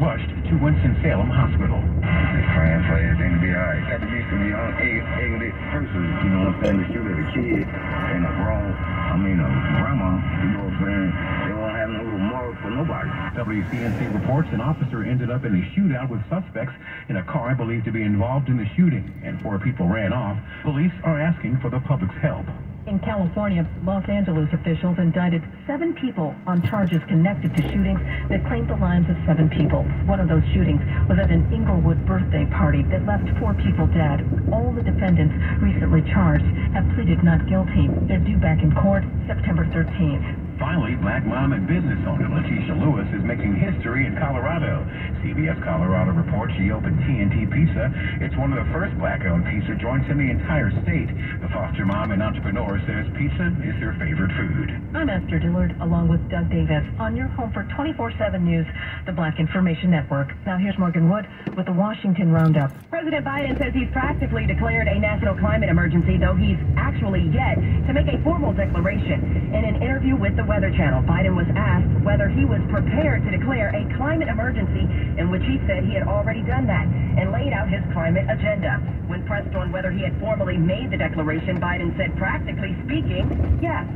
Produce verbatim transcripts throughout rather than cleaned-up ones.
rushed to Winston-Salem Hospital. This man for everything to be all right. Got to used to be on egg-lit person, you know what I'm saying? To shoot at a kid and a bra, I mean a grandma, you know what I'm saying? They won't have no remorse for nobody. W C N C reports an officer ended up in a shootout with suspects in a car believed to be involved in the shooting, and four people ran off. Police are asking for the public's help. In California, Los Angeles officials indicted seven people on charges connected to shootings that claimed the lives of seven people. One of those shootings was at an Inglewood birthday party that left four people dead. All the defendants recently charged have pleaded not guilty. They're due back in court September thirteenth. Finally, black mom and business owner Leticia Lewis is making history in Colorado. C B S Colorado reports she opened T N T Pizza. It's one of the first black-owned pizza joints in the entire state. The foster mom and entrepreneur says pizza is their favorite food. I'm Esther Dillard, along with Doug Davis, on your home for twenty-four seven news, the Black Information Network. Now here's Morgan Wood with the Washington Roundup. President Biden says he's practically declared a national climate emergency, though he's actually yet to make a formal declaration. In an interview with the Weather Channel, Biden was asked whether he was prepared to declare a climate emergency, in which he said he had already done that and laid out his climate agenda. When pressed on whether he had formally made the declaration, Biden said, practically speaking, yes.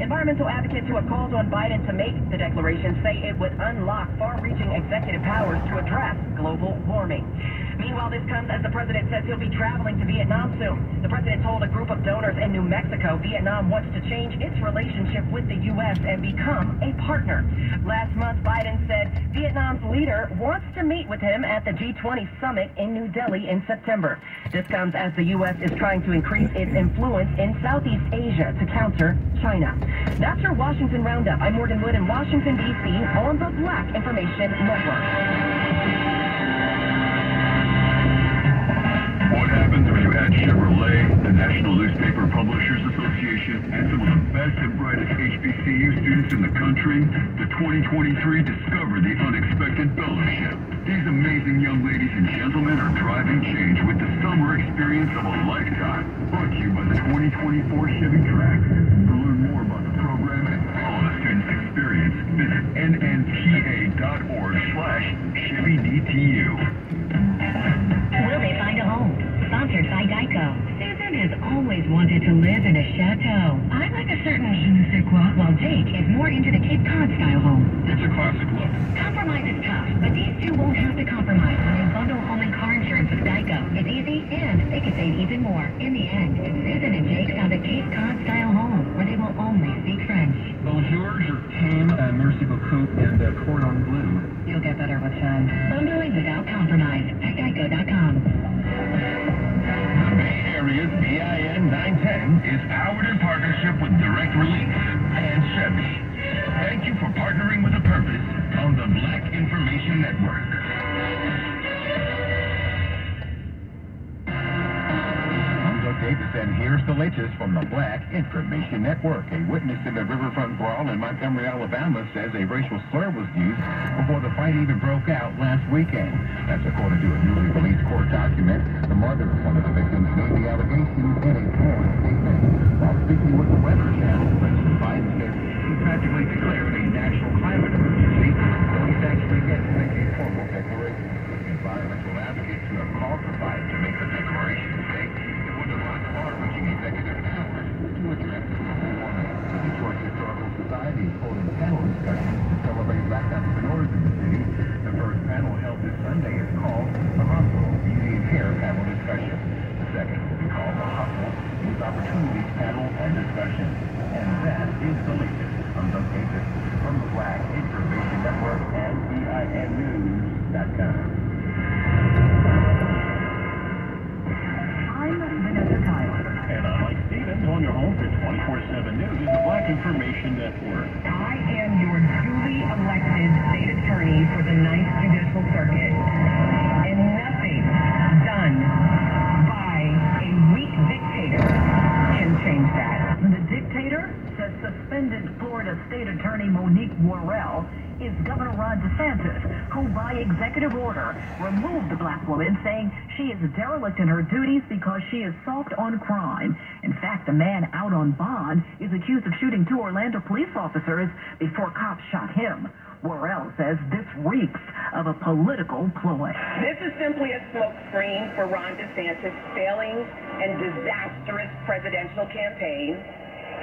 Environmental advocates who have called on Biden to make the declaration say it would unlock far-reaching executive powers to address global warming. Meanwhile, this comes as the president says he'll be traveling to Vietnam soon. The president told a group of donors in New Mexico Vietnam wants to change its relationship with the U S and become a partner. Last month, Biden said Vietnam's leader wants to meet with him at the G twenty summit in New Delhi in September. This comes as the U S is trying to increase its influence in Southeast Asia to counter China. That's your Washington Roundup. I'm Morgan Wood in Washington, D C on the Black Information Network. What happens when you add Chevrolet, the National Newspaper Publishers Association, and some of the best and brightest H B C U students in the country to twenty twenty-three Discover the Unexpected Fellowship? These amazing young ladies and gentlemen are driving change with the summer experience of a lifetime. Brought to you by the twenty twenty-four Chevy Trax. To learn more about the program and all the students' experience, visit nnta.org slash ChevyDTU. Will they find a home? Sponsored by Geico. Susan has always wanted to live in a chateau. I like a certain je ne sais quoi, while Jake is more into the Cape Cod style home. It's a classic look. Compromise is tough, but these two won't have to compromise when they bundle home and car insurance with Geico. It's easy, and they could save even more. In the end, Susan and Jake found a Cape Cod style home where they will only speak French. Bonjour, je t'aime, uh, merci beaucoup, and uh, cordon bleu. You'll get better with time. Bundling without compromise at Geico dot com. The Bay Area's B I N nine ten is powered in partnership with Direct Relief and Chevy. Thank you for partnering with a purpose on the Black Information Network. I'm Doug Davis, and here's the latest from the Black Information Network. A witness in the Riverfront Brawl in Montgomery, Alabama says a racial slur was used before the fight even broke out last weekend. That's according to a newly released court document. The mother of one of the victims made the allegations in a sworn statement. While speaking with the Weather Channel, President Biden says he practically declared a national climate emergency, though he's actually yet to make a formal declaration. Environmental advocates who have called for Biden to make the declaration say it would allow far-reaching executive powers to address global warming. The Detroit Historical Society is holding panel discussions to celebrate black entrepreneurs in the city. The first panel held this Sunday is called the Hustle, Beauty and Hair Panel Discussion. The second will be called the Hustle, Youth Opportunities Panel and Discussion. And that is the latest from Doug Davis from the Black Information Network and B I N news dot com. I'm Vanessa Kyle. And I'm Mike Stevens on your home for twenty-four seven News is the Black Information Network. I am your duly elected state attorney for the Ninth Judicial Circuit. And nothing done by a weak dictator can change that. The dictator has suspended Florida State Attorney Monique Worrell is Governor Ron DeSantis, who by executive order removed the black woman, saying she is derelict in her duties because she is soft on crime. In fact, the man out on bond is accused of shooting two Orlando police officers before cops shot him. Worrell says this reeks of a political ploy. This is simply a smokescreen for Ron DeSantis' failing and disastrous presidential campaign.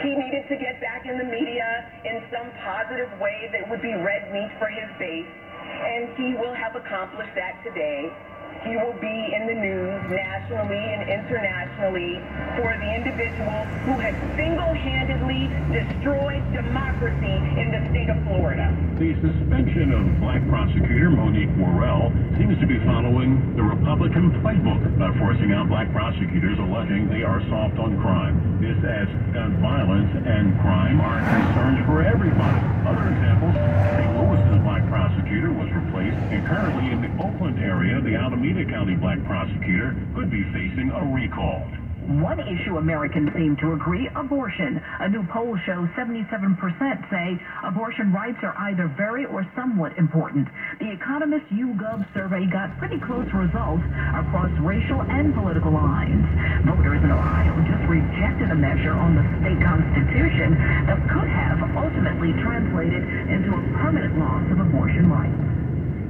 He needed to get back in the media in some positive way that would be red meat for his base, and he will have accomplished that today. He will be in the news nationally and internationally for the individual who has single-handedly destroyed democracy in the state of Florida. The suspension of black prosecutor Monique Worrell seems to be following the Republican playbook by forcing out black prosecutors alleging they are soft on crime. This as gun violence and crime are concerns for everybody. Other examples, Saint Louis' black prosecutor was replaced, and currently in the Oakland area, the Alameda County black prosecutor could be facing a recall. One issue Americans seem to agree, abortion. A new poll shows seventy-seven percent say abortion rights are either very or somewhat important. The Economist YouGov survey got pretty close results across racial and political lines. Voters in Ohio just rejected a measure on the state constitution that could have ultimately translated into a permanent loss of abortion rights.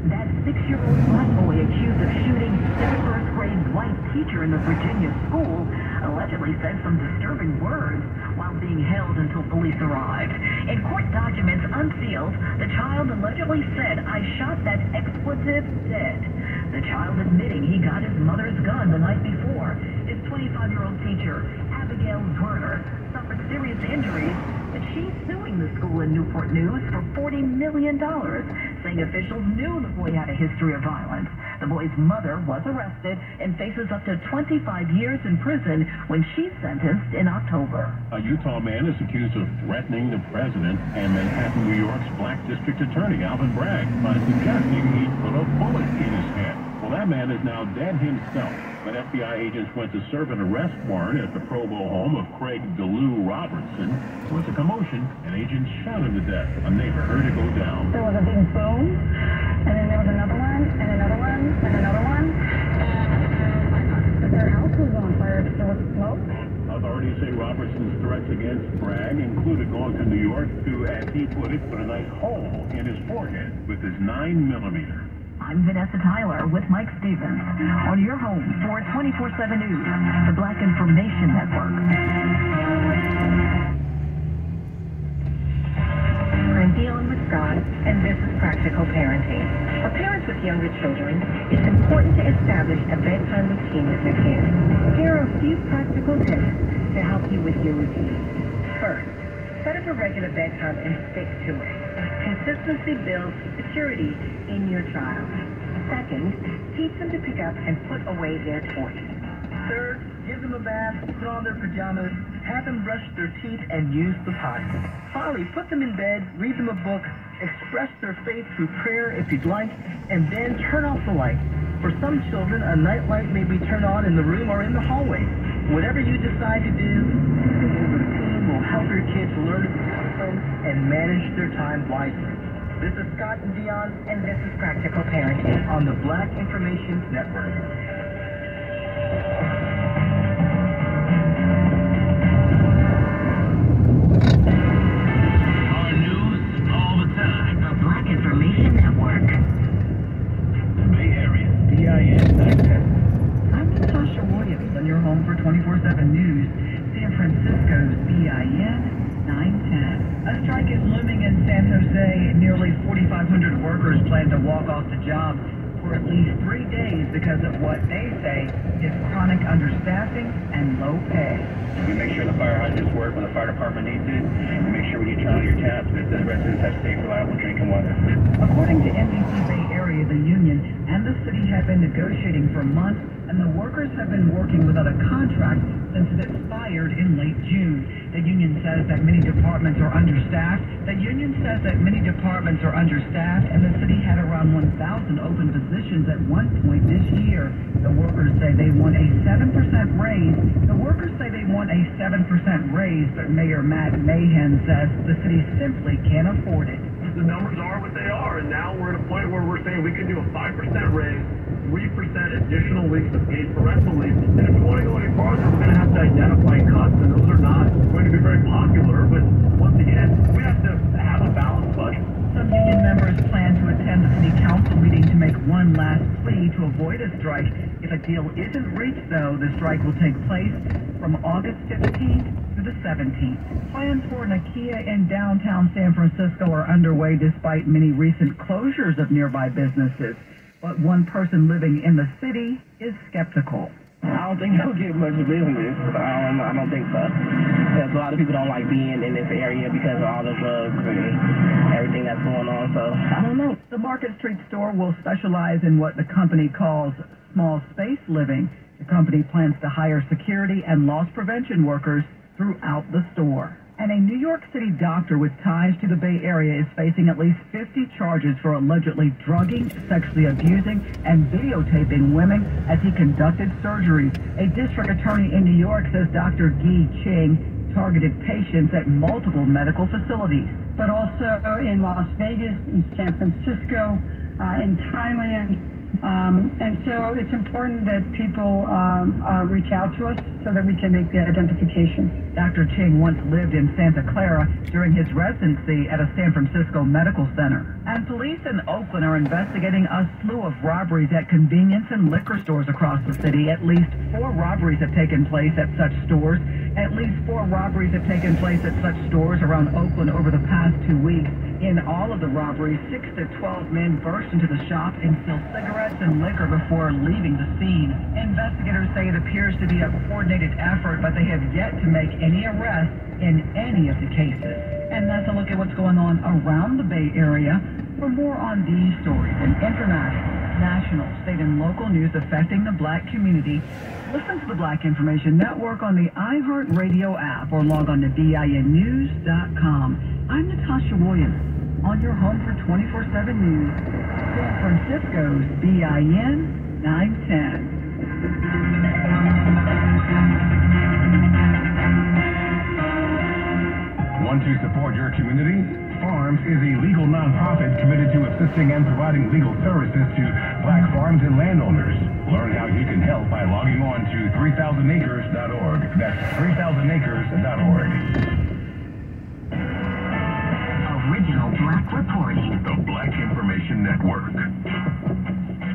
That six-year-old black boy accused of shooting his first-grade white teacher in the Virginia school allegedly said some disturbing words while being held until police arrived. In court documents unsealed, the child allegedly said, "I shot that expletive dead." The child admitting he got his mother's gun the night before. His twenty-five-year-old teacher, Abigail Werner, suffered serious injuries, but she's suing the school in Newport News for forty million dollars, saying officials knew the boy had a history of violence. The boy's mother was arrested and faces up to twenty-five years in prison when she's sentenced in October. A Utah man is accused of threatening the president and Manhattan, New York's black district attorney, Alvin Bragg, by suggesting he put a bullet in his head. Well, that man is now dead himself. But F B I agents went to serve an arrest warrant at the Provo home of Craig DeLue Robertson. There was a commotion, and agents shot him to death. A neighbor heard it go down. There was a big boom, and then there was another one, and another one, and another one. But their house was on fire, there was smoke. Authorities say Robertson's threats against Bragg included going to New York to, as he put it, put a nice hole in his forehead with his nine millimeter. I'm Vanessa Tyler with Mike Stevens on your home for twenty-four seven News, the Black Information Network. I'm Dionne with Scott, and this is Practical Parenting. For parents with younger children, it's important to establish a bedtime routine with your kids. Here are a few practical tips to help you with your routine. First, set up a regular bedtime and stick to it. Consistency builds security in your child. Second, teach them to pick up and put away their toys. Third, give them a bath, put on their pajamas, have them brush their teeth, and use the potty. Finally, put them in bed, read them a book, express their faith through prayer if you'd like, and then turn off the light. For some children, a nightlight may be turned on in the room or in the hallway. Whatever you decide to do, your routine will help your kids learn to and manage their time wisely. This is Scott and Dionne, and this is Practical Parenting on the Black Information Network. Our news all the time. The Black Information Network. Bay Area, B I N nine ten. I'm Natasha Williams on your home for twenty-four seven News, San Francisco's B I N nine ten. A strike is looming in San Jose. Nearly forty-five hundred workers plan to walk off the job for at least three days because of what they say is chronic understaffing and low pay. We make sure the fire hydrants work when the fire department needs it. We make sure when you turn on your taps that the residents have safe, reliable drinking water. According to N B C Bay Area, the union and the city have been negotiating for months, and the workers have been working without a contract since it expired in late June. The union says that many departments are understaffed. The union says that many departments are understaffed, and the city had around one thousand open positions at one point this year. The workers say they want a seven percent raise. The workers say they want a seven percent raise, but Mayor Matt Mahan says the city simply can't afford it. The numbers are what they are, and now we're at a point where we're saying we can do a five percent raise, three percent additional weeks of paid parental leave, and if we want to go any farther, we're going to have to identify cuts, and those are not going to be very popular, but once again, we have to have a balanced budget. some union members plan to attend the city council meeting to make one last plea to avoid a strike. If a deal isn't reached, though, the strike will take place from August fifteenth to the seventeenth. Plans for an IKEA in downtown San Francisco are underway despite many recent closures of nearby businesses. But one person living in the city is skeptical. I don't think they'll get much business. I don't, I don't think so. Because a lot of people don't like being in this area because of all the drugs and everything that's going on. So I don't know. The Market Street store will specialize in what the company calls small space living. The company plans to hire security and loss prevention workers throughout the store. And a New York City doctor with ties to the Bay Area is facing at least fifty charges for allegedly drugging, sexually abusing, and videotaping women as he conducted surgeries. A district attorney in New York says Doctor Guy Ching targeted patients at multiple medical facilities. But also in Las Vegas, in San Francisco, uh, in Thailand. Um, and so it's important that people um, uh, reach out to us so that we can make the identification. Doctor Ching once lived in Santa Clara during his residency at a San Francisco medical center. And police in Oakland are investigating a slew of robberies at convenience and liquor stores across the city. At least four robberies have taken place at such stores. At least four robberies have taken place at such stores around Oakland over the past two weeks. In all of the robberies, six to twelve men burst into the shop and stole cigarettes and liquor before leaving the scene. Investigators say it appears to be a coordinated effort, but they have yet to make any arrests in any of the cases. And that's a look at what's going on around the Bay Area. For more on these stories and international, national, state, and local news affecting the black community, listen to the Black Information Network on the iHeart Radio app or log on to bin news dot com. I'm Natasha Williams, on your home for twenty-four seven news, San Francisco's bin nine ten. Want to support your community? Farms is a legal nonprofit committed to assisting and providing legal services to black farms and landowners. Learn how you can help by logging on to three thousand acres dot org. That's three thousand acres dot org. Original Black reporting. The Black Information Network.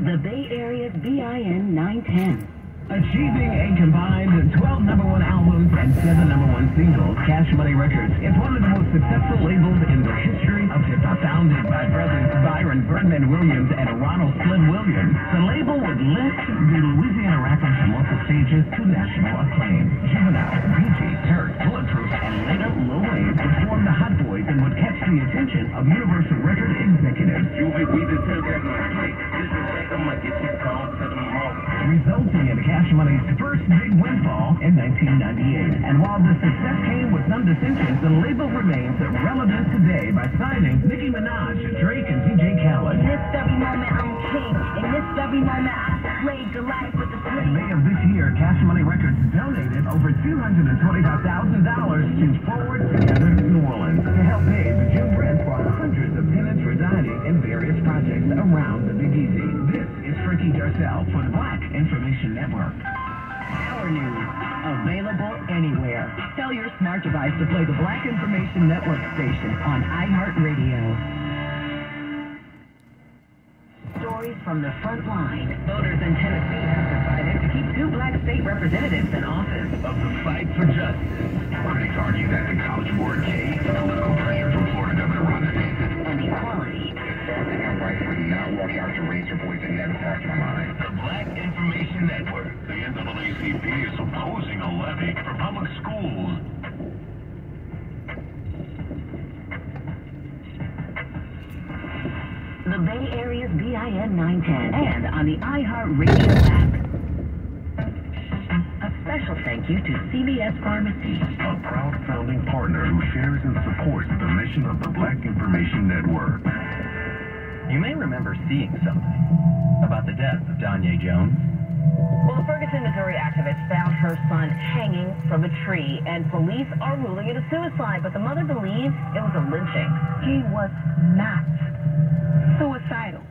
The Bay Area's bin nine ten. Achieving a combined twelve number one albums and seven number one singles, Cash Money Records is one of the most successful labels in the history of hip hop. Founded by brothers Byron Birdman Williams and Ronald Flynn Williams, the label would lift the Louisiana rappers from local stages to national acclaim. Juvenile, D J Turk, Bulletproof, and later Lil Wayne performed the Hot Boys and would catch the attention of Universal Record executives. You be we the resulting in Cash Money's first big windfall in nineteen ninety-eight. And while the success came with some dissension, the label remains relevant today by signing Nicki Minaj, Drake, and D J Khaled. In this every moment, I'm king. In this every moment, I slay Goliath with a sling. In May of this year, Cash Money Records donated over two hundred twenty-five thousand dollars to Forward Together New Orleans to help pay the June rent for hundreds of tenants residing in various projects around the Big Easy. This is Frankie Darcel for the Black Information Network. Our news, available anywhere. Tell your smart device to play the Black Information Network station on iHeart Radio. Stories from the front line. Voters in Tennessee have decided to keep two black state representatives in office. Of the fight for justice. Critics argue that the College Board case, political pressure from Florida Governor Ron DeSantis, and equality. Starting our right to not walk out to raise your voice and never pass your mind. The Black Information Network. The N double A C P is opposing a levy for public schools. The Bay Area's bin nine ten and on the iHeart Radio app. A special thank you to C V S Pharmacy, a proud founding partner who shares and supports the mission of the Black Information Network. You may remember seeing something about the death of Danya Jones. Well, a Ferguson, Missouri activist found her son hanging from a tree, and police are ruling it a suicide, but the mother believes it was a lynching. He was not suicidal.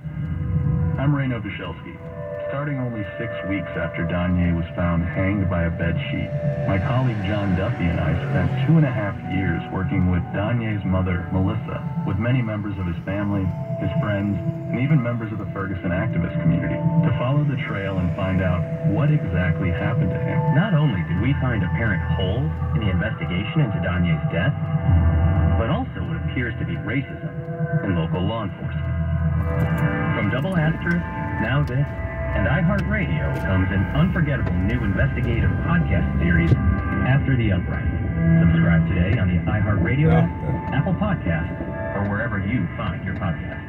A I'm Ray Novoselsky. Starting only six weeks after Danye was found hanged by a bed sheet, my colleague John Duffy and I spent two and a half years working with Danye's mother, Melissa, with many members of his family, his friends, and even members of the Ferguson activist community, to follow the trail and find out what exactly happened to him. Not only did we find apparent holes in the investigation into Danye's death, but also what appears to be racism in local law enforcement. From Double Asterisk, Now This, and iHeart Radio comes an unforgettable new investigative podcast series, After the Uprising. Subscribe today on the iHeart Radio app, Apple Podcasts, or wherever you find your podcasts.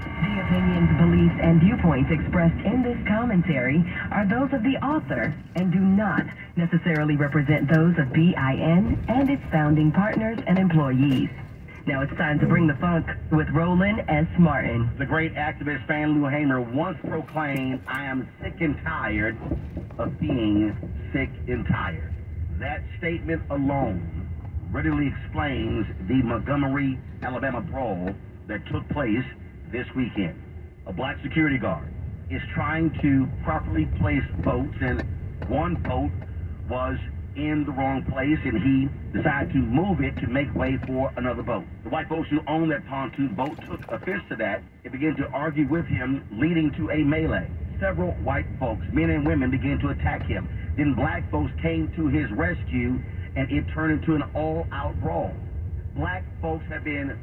The opinions, beliefs, and viewpoints expressed in this commentary are those of the author and do not necessarily represent those of B I N and its founding partners and employees. Now it's time to bring the funk with Roland S. Martin. The great activist Fan Lou Hamer once proclaimed, "I am sick and tired of being sick and tired." That statement alone readily explains the Montgomery, Alabama brawl that took place this weekend. A black security guard is trying to properly place boats, and one boat was in the wrong place, and he decided to move it to make way for another boat. The white folks who owned that pontoon boat took offense to that and began to argue with him, leading to a melee. Several white folks, men and women, began to attack him. Then black folks came to his rescue, and it turned into an all-out brawl. Black folks have been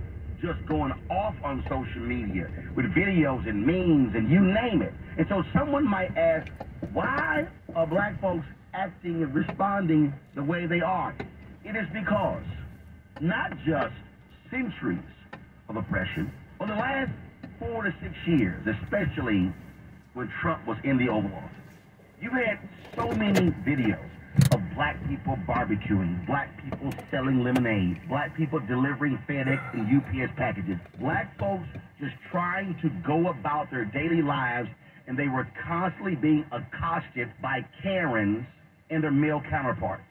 just going off on social media with videos and memes and you name it. And so someone might ask, why are black folks acting and responding the way they are? It is because not just centuries of oppression, but the last four to six years, especially when Trump was in the Oval Office, you had so many videos of black people barbecuing, black people selling lemonade, black people delivering FedEx and U P S packages, black folks just trying to go about their daily lives, and they were constantly being accosted by Karens and their male counterparts.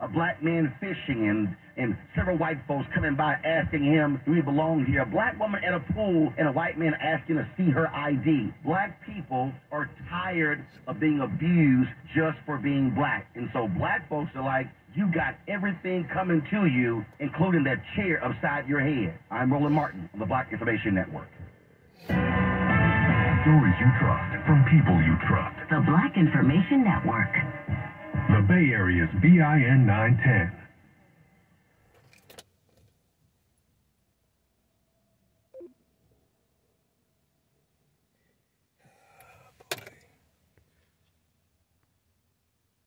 A black man fishing and, and several white folks coming by asking him, do we belong here? A black woman at a pool and a white man asking to see her I D. Black people are tired of being abused just for being black. And so black folks are like, you got everything coming to you, including that chair upside your head. I'm Roland Martin of the Black Information Network. Stories you trust from people you trust. The Black Information Network. The Bay Area's B I N nine ten.